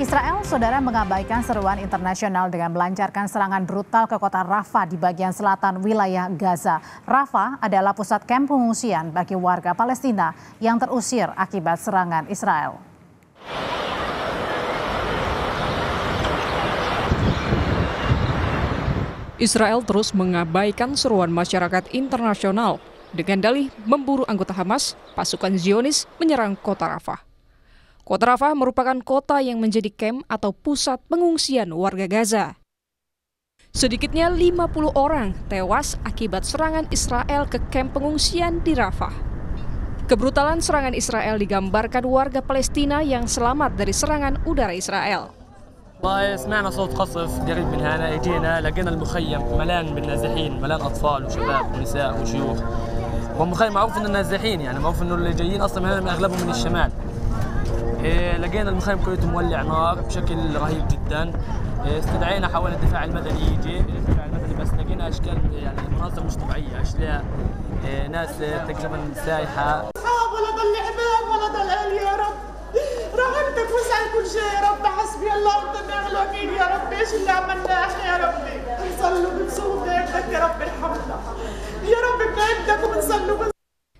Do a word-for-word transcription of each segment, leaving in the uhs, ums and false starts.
Israel, saudara, mengabaikan seruan internasional dengan melancarkan serangan brutal ke kota Rafah di bagian selatan wilayah Gaza. Rafah adalah pusat kamp pengungsian bagi warga Palestina yang terusir akibat serangan Israel. Israel terus mengabaikan seruan masyarakat internasional dengan dalih memburu anggota Hamas, pasukan Zionis menyerang kota Rafah. Kota Rafah merupakan kota yang menjadi kamp atau pusat pengungsian warga Gaza. Sedikitnya lima puluh orang tewas akibat serangan Israel ke kamp pengungsian di Rafah. Kebrutalan serangan Israel digambarkan warga Palestina yang selamat dari serangan udara Israel.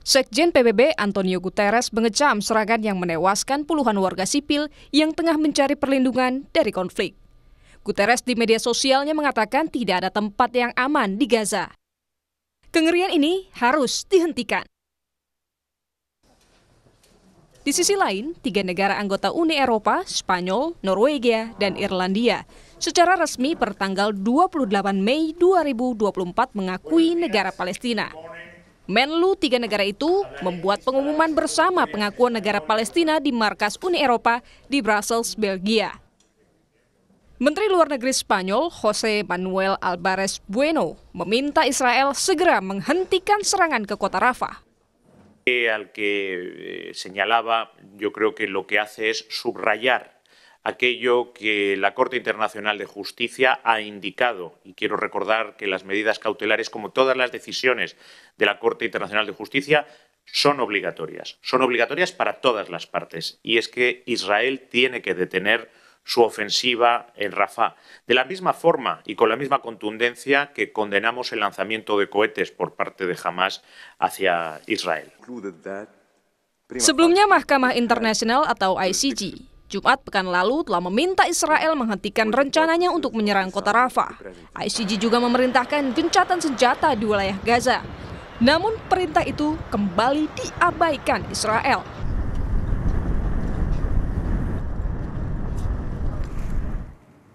Sekjen P B B Antonio Guterres mengecam serangan yang menewaskan puluhan warga sipil yang tengah mencari perlindungan dari konflik. Guterres di media sosialnya mengatakan tidak ada tempat yang aman di Gaza. Kengerian ini harus dihentikan. Di sisi lain, tiga negara anggota Uni Eropa, Spanyol, Norwegia, dan Irlandia, secara resmi pertanggal dua puluh delapan Mei dua ribu dua puluh empat mengakui negara Palestina. Menlu tiga negara itu membuat pengumuman bersama pengakuan negara Palestina di markas Uni Eropa di Brussels, Belgia. Menteri Luar Negeri Spanyol Jose Manuel Alvarez Bueno meminta Israel segera menghentikan serangan ke kota Rafah. Al que señalaba, yo creo que lo que hace es subrayar aquello que la Corte Internacional de Justicia ha indicado. Y quiero recordar que las medidas cautelares, como todas las decisiones de la Corte Internacional de Justicia, son obligatorias. Son obligatorias para todas las partes. Y es que Israel tiene que detener su ofensiva en Rafah. De la misma forma y con la misma contundencia que condenamos el lanzamiento de cohetes por parte de Hamas hacia Israel. Sebelumnya, Mahkamah Internasional atau I C J Jumat pekan lalu telah meminta Israel menghentikan rencananya untuk menyerang kota Rafah. I C J juga memerintahkan gencatan senjata di wilayah Gaza. Namun perintah itu kembali diabaikan Israel.